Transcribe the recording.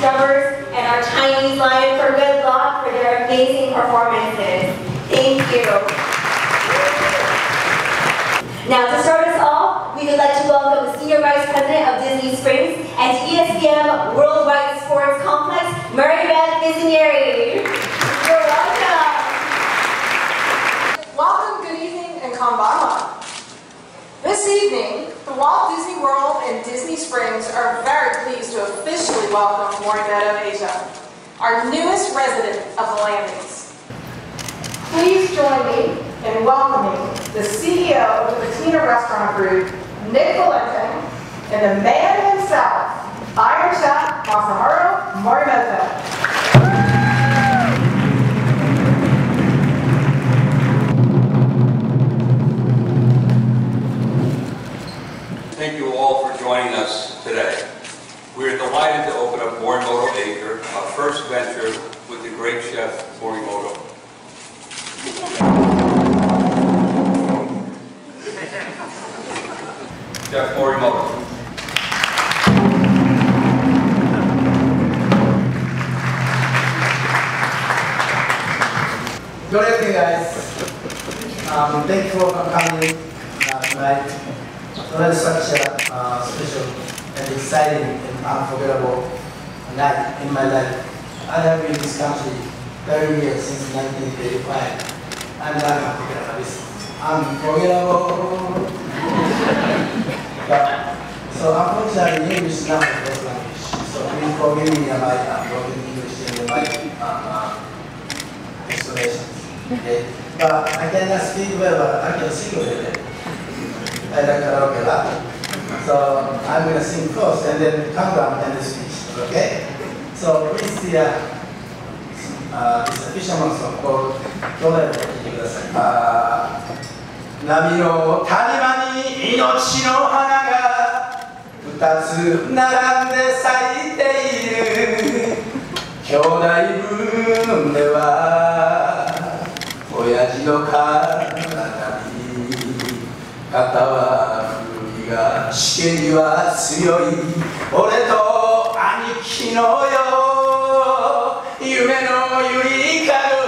Discovers, and our Chinese Lion for Good Luck for their amazing performances. Thank you. Now, to start us off, we would like to welcome the Senior Vice President of Disney Springs and ESPN Worldwide Sports Complex, Maribeth Bisienere. You're welcome. Welcome, good evening, and konbanwa. This evening, the Walt Disney World and Disney Springs are very pleased to officially welcome Morimoto Asia, our newest resident of the landings. Please join me in welcoming the CEO of the Patina Restaurant Group, Nick Valenti, and the man himself, Iron Chef Masaharu Morimoto. Thank you all for joining us today. We are delighted to open up Morimoto Asia, our first venture with the great chef Morimoto. Chef Morimoto. Good evening, guys. Thank you for coming tonight. Another such a special and exciting and unforgettable night in my life. I have been in this country 30 years since 1985. I'm not unforgettable. I'm unforgettable. So unfortunately, English is not my first language. So please forgive me about broken English and my explanations. Okay? But I cannot speak well, but I can sing well. I like karaoke a lot. So I'm going to sing first and then come down and speak. Okay? So please see this fisherman's song called Donald. Namiro Tanima ni inochi no hana ga 2つ並んで咲いている 兄弟分では親父の体 肩は振りがしけりは強い俺と兄貴のよ夢のゆりかご